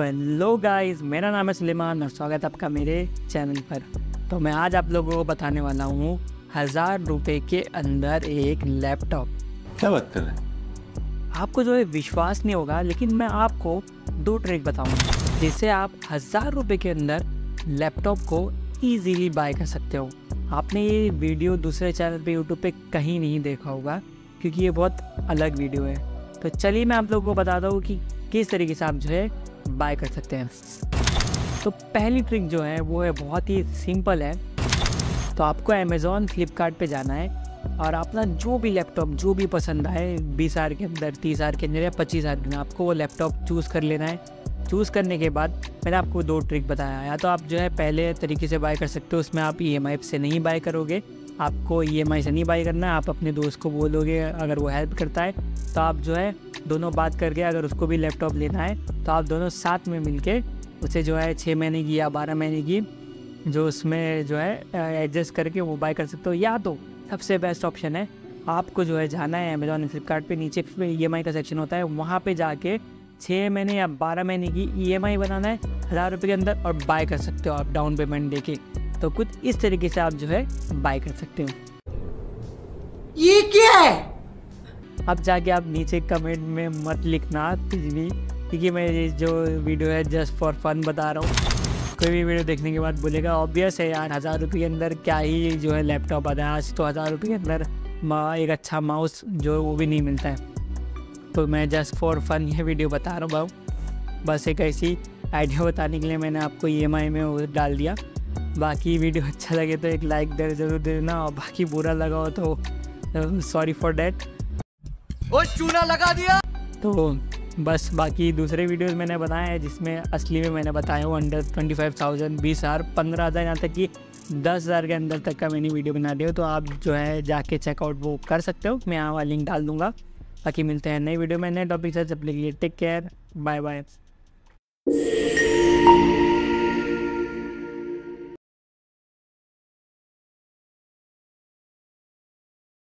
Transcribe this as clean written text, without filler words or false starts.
तो hello guys, मेरा नाम है सुलेमान और स्वागत है आपका मेरे चैनल पर। तो मैं आज आप लोगों को बताने वाला हूँ 1000 रुपये के अंदर एक लैपटॉप। क्या बात कर रहे हैं? आपको जो है विश्वास नहीं होगा, लेकिन मैं आपको 2 ट्रिक बताऊँगा जिससे आप 1000 रुपये के अंदर लैपटॉप को ईजीली बाय कर सकते हो। आपने ये वीडियो दूसरे चैनल पे यूट्यूब पे कहीं नहीं देखा होगा क्योंकि ये बहुत अलग वीडियो है। तो चलिए मैं आप लोगों को बताता हूँ कि किस तरीके से आप जो है बाय कर सकते हैं। तो पहली ट्रिक जो है वो है बहुत ही सिंपल है। तो आपको अमेज़ॉन फ्लिपकार्ट पे जाना है और अपना जो भी लैपटॉप जो भी पसंद आए 20,000 के अंदर, 30,000 के अंदर या 25,000 के अंदर आपको वो लैपटॉप चूज़ कर लेना है। चूज़ करने के बाद मैंने आपको 2 ट्रिक बताया, या तो आप जो है पहले तरीके से बाय कर सकते हो, उसमें आप EMI से नहीं बाय करोगे, आपको EMI से नहीं बाय करना है, आप अपने दोस्त को बोलोगे, अगर वो हेल्प करता है तो आप जो है दोनों बात करके, अगर उसको भी लैपटॉप लेना है तो आप दोनों साथ में मिलके उसे जो है 6 महीने की या 12 महीने की जो उसमें जो है एडजस्ट करके वो बाय कर सकते हो। या तो सबसे बेस्ट ऑप्शन है आपको जो है जाना है अमेज़ॉन फ्लिपकार्ट पे, नीचे EMI का सेक्शन होता है, वहाँ पे जाके 6 महीने या 12 महीने की EMI बनाना है 1000 रुपये के अंदर और बाय कर सकते हो आप डाउन पेमेंट देके। तो कुछ इस तरीके से आप जो है बाय कर सकते हो। ये क्या है? अब जाके आप नीचे कमेंट में मत लिखना कुछ भी, क्योंकि मैं ये जो वीडियो है जस्ट फॉर फन बता रहा हूँ। कोई भी वीडियो देखने के बाद बोलेगा ऑब्वियस है यार, 1000 रुपये के अंदर क्या ही जो है लैपटॉप आता है, आज तो 1000 रुपये के अंदर एक अच्छा माउस जो वो भी नहीं मिलता है। तो मैं जस्ट फॉर फन ये वीडियो बता रहा हूँ, बस एक ऐसी आइडिया बताने के लिए मैंने आपको EMI में वो डाल दिया। बाकी वीडियो अच्छा लगे तो एक लाइक दे जरूर देना, और बाकी बुरा लगा हो तो सॉरी फॉर डैट, वो चूना लगा दिया। तो बस बाकी दूसरे वीडियोस मैंने बनाए हैं जिसमें असली में मैंने बताया हूँ अंडर 25,000, 20,000, 15,000, यहाँ तक कि 10,000 के अंदर तक का मैंने वीडियो बना दिया। तो आप जो है जाके चेकआउट वो कर सकते हो, मैं यहाँ लिंक डाल दूँगा। बाकी मिलते हैं नई वीडियो में नए टॉपिक से, तब तक के लिए टेक केयर, बाय बाय।